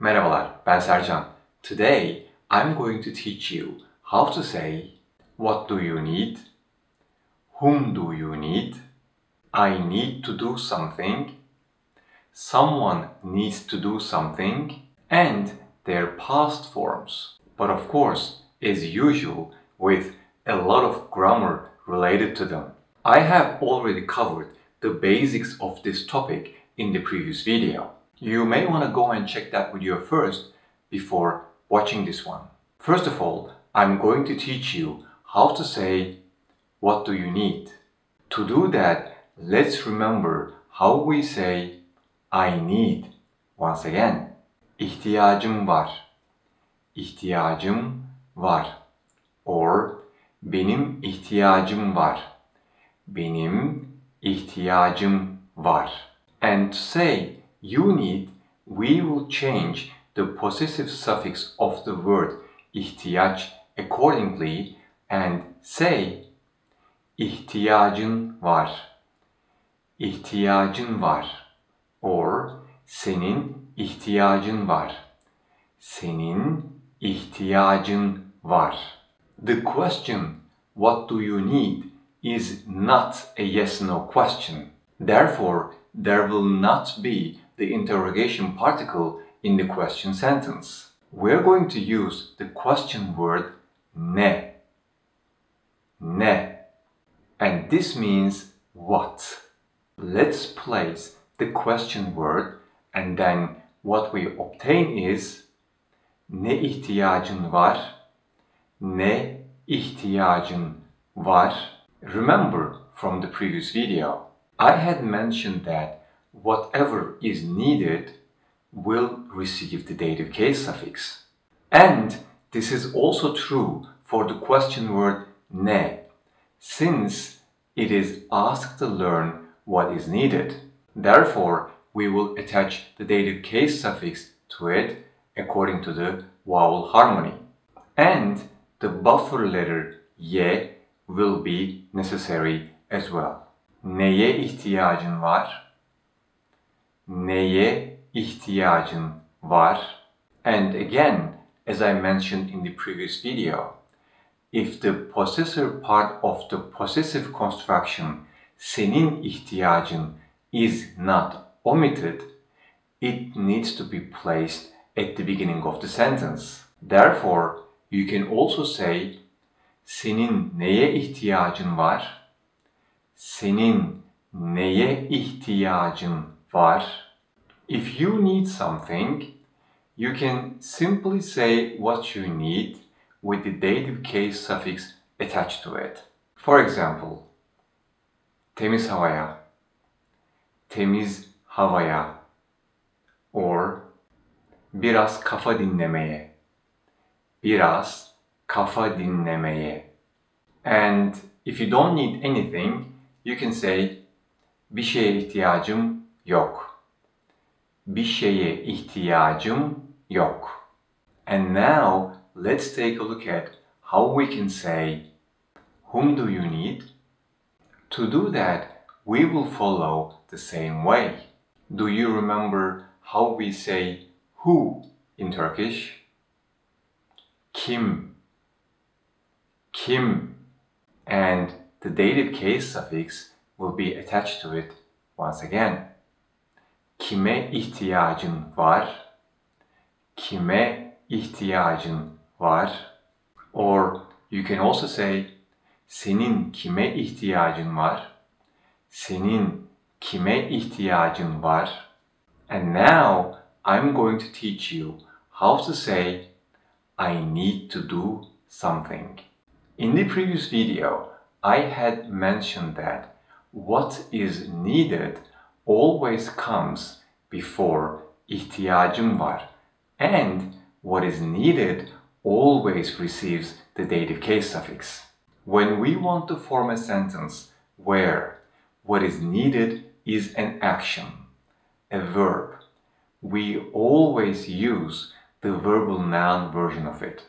Merhabalar, ben Sercan. Today, I'm going to teach you how to say what do you need, whom do you need, I need to do something, someone needs to do something, and their past forms. But of course, as usual, with a lot of grammar related to them. I have already covered the basics of this topic in the previous video. You may want to go and check that video first before watching this one. First of all, I'm going to teach you how to say, what do you need? To do that, let's remember how we say, I need. Once again, ihtiyacım var. İhtiyacım var. Or, benim ihtiyacım var. Benim ihtiyacım var. And to say you need, we will change the possessive suffix of the word ihtiyaç accordingly and say ihtiyacın var. İhtiyacın var. Or senin ihtiyacın var. Senin ihtiyacın var. The question, what do you need, is not a yes-no question. Therefore, there will not be the interrogation particle in the question sentence. We're going to use the question word ne. Ne. And this means what. Let's place the question word and then what we obtain is ne ihtiyacın var? Ne ihtiyacın var? Remember from the previous video, I had mentioned that whatever is needed will receive the dative case suffix. And this is also true for the question word ne, since it is asked to learn what is needed. Therefore, we will attach the dative case suffix to it according to the vowel harmony. And the buffer letter ye will be necessary as well. Neye ihtiyacın var? Neye ihtiyacın var? And again, as I mentioned in the previous video, if the possessor part of the possessive construction senin ihtiyacın is not omitted, it needs to be placed at the beginning of the sentence. Therefore, you can also say, senin neye ihtiyacın var? Senin neye ihtiyacın var? If you need something, you can simply say what you need with the dative case suffix attached to it. For example, temiz havaya, temiz havaya, or biraz kafa dinlemeye, biraz kafa dinlemeye. And if you don't need anything, you can say bir şeye ihtiyacım yok. Bir şeye ihtiyacım yok. And now let's take a look at how we can say whom do you need? To do that, we will follow the same way. Do you remember how we say who in Turkish? Kim, kim, and the dative case suffix will be attached to it once again. Kime ihtiyacın var? Kime ihtiyacın var? Or you can also say senin kime ihtiyacın var? Senin kime ihtiyacın var? And now I'm going to teach you how to say I need to do something. In the previous video, I had mentioned that what is needed always comes before ihtiyacım var, and what is needed always receives the dative case suffix. When we want to form a sentence where what is needed is an action, a verb, we always use the verbal noun version of it.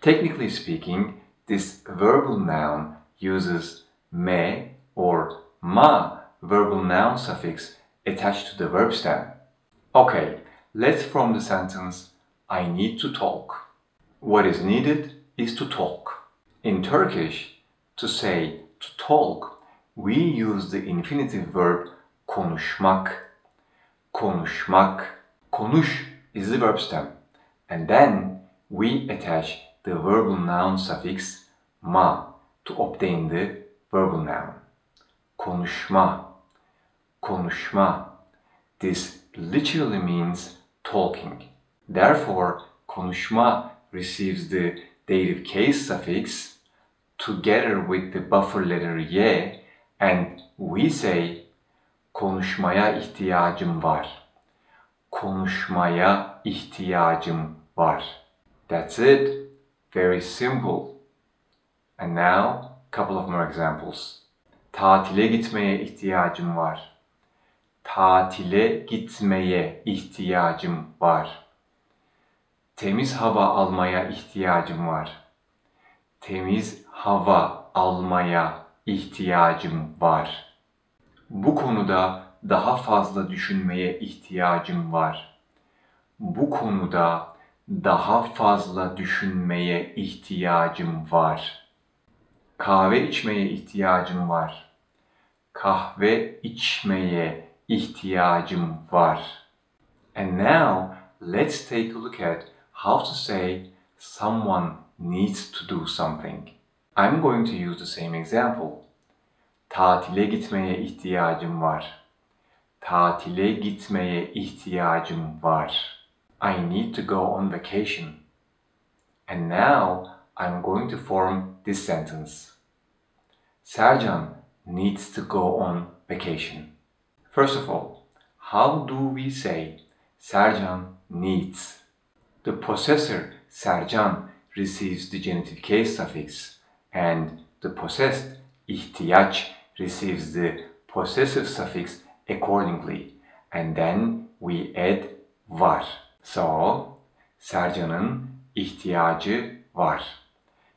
Technically speaking, this verbal noun uses me or ma verbal noun suffix attached to the verb stem. Okay, let's form the sentence I need to talk. What is needed is to talk. In Turkish, to say to talk, we use the infinitive verb konuşmak. Konuşmak. Konuş is the verb stem. And then we attach the verbal noun suffix ma to obtain the verbal noun. Konuşma. Konuşma. This literally means talking. Therefore, konuşma receives the dative case suffix together with the buffer letter ye, and we say konuşmaya ihtiyacım var. Konuşmaya ihtiyacım var. That's it. Very simple. And now, couple of more examples. Tatile gitmeye ihtiyacım var. Tatile gitmeye ihtiyacım var. Temiz hava almaya ihtiyacım var. Temiz hava almaya ihtiyacım var. Bu konuda daha fazla düşünmeye ihtiyacım var. Bu konuda daha fazla düşünmeye ihtiyacım var. Kahve içmeye ihtiyacım var. Kahve içmeye ihtiyacım var. And now let's take a look at how to say someone needs to do something. I'm going to use the same example. Tatile gitmeye ihtiyacım var. Tatile gitmeye ihtiyacım var. I need to go on vacation. And now I'm going to form this sentence. Sercan needs to go on vacation. First of all, how do we say Sercan needs? The possessor Sercan receives the genitive case suffix, and the possessed ihtiyaç receives the possessive suffix accordingly, and then we add var. So, Sercan'ın ihtiyacı var.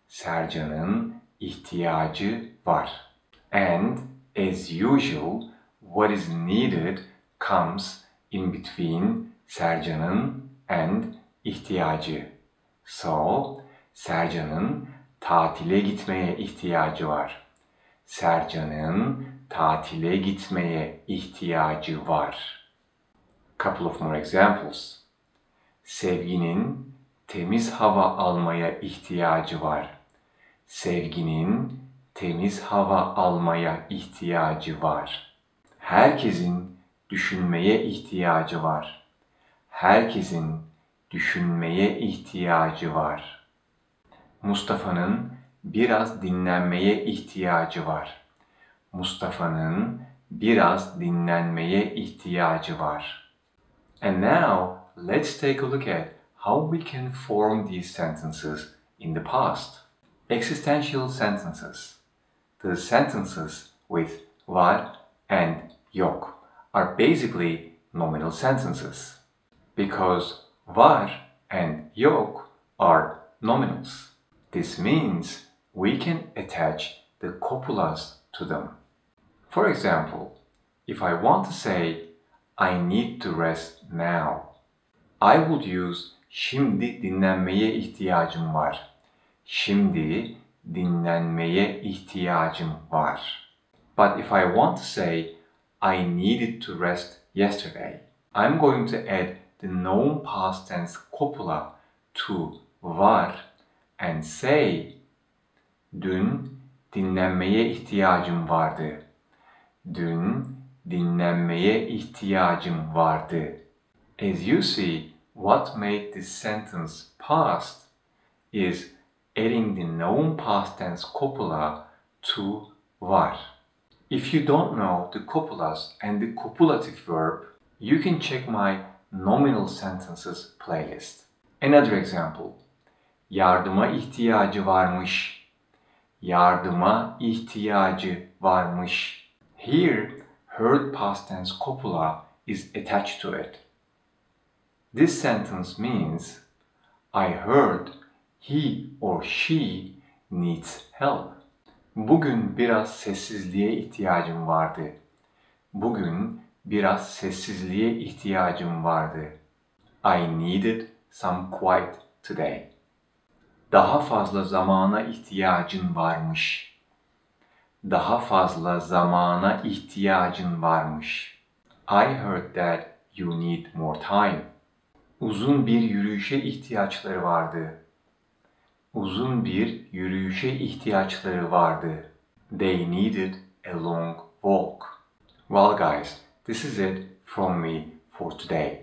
Sercan'ın ihtiyacı var. And as usual, what is needed comes in between Sercan'ın and ihtiyacı. So, Sercan'ın tatile gitmeye ihtiyacı var. Sercan'ın tatile gitmeye ihtiyacı var. Couple of more examples. Sevginin temiz hava almaya ihtiyacı var. Sevginin temiz hava almaya ihtiyacı var. Herkesin düşünmeye ihtiyacı var. Herkesin düşünmeye ihtiyacı var. Mustafa'nın biraz dinlenmeye ihtiyacı var. Mustafa'nın biraz dinlenmeye ihtiyacı var. And now let's take a look at how we can form these sentences in the past. Existential sentences. The sentences with var and yok are basically nominal sentences, because var and yok are nominals. This means we can attach the copulas to them. For example, if I want to say, I need to rest now, I would use şimdi dinlenmeye ihtiyacım var. Şimdi dinlenmeye ihtiyacım var. But if I want to say, I needed to rest yesterday, I'm going to add the known past tense copula to var and say, dün dinlenmeye ihtiyacım vardı. Dün dinlenmeye ihtiyacım vardı. As you see, what made this sentence past is adding the known past tense copula to var. If you don't know the copulas and the copulative verb, you can check my nominal sentences playlist. Another example. Yardıma ihtiyacı varmış. Yardıma ihtiyacı varmış. Here, heard past tense copula is attached to it. This sentence means, I heard he or she needs help. Bugün biraz sessizliğe ihtiyacım vardı. Bugün biraz sessizliğe ihtiyacım vardı. I needed some quiet today. Daha fazla zamana ihtiyacın varmış. Daha fazla zamana ihtiyacın varmış. I heard that you need more time. Uzun bir yürüyüşe ihtiyaçları vardı. Uzun bir yürüyüşe ihtiyaçları vardı. They needed a long walk. Well guys, this is it from me for today.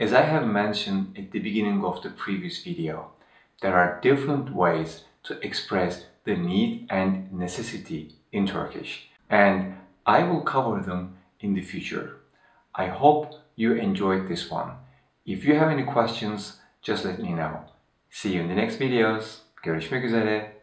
As I have mentioned at the beginning of the previous video, there are different ways to express the need and necessity in Turkish, and I will cover them in the future. I hope you enjoyed this one. If you have any questions, just let me know. See you in the next videos. Görüşmek üzere.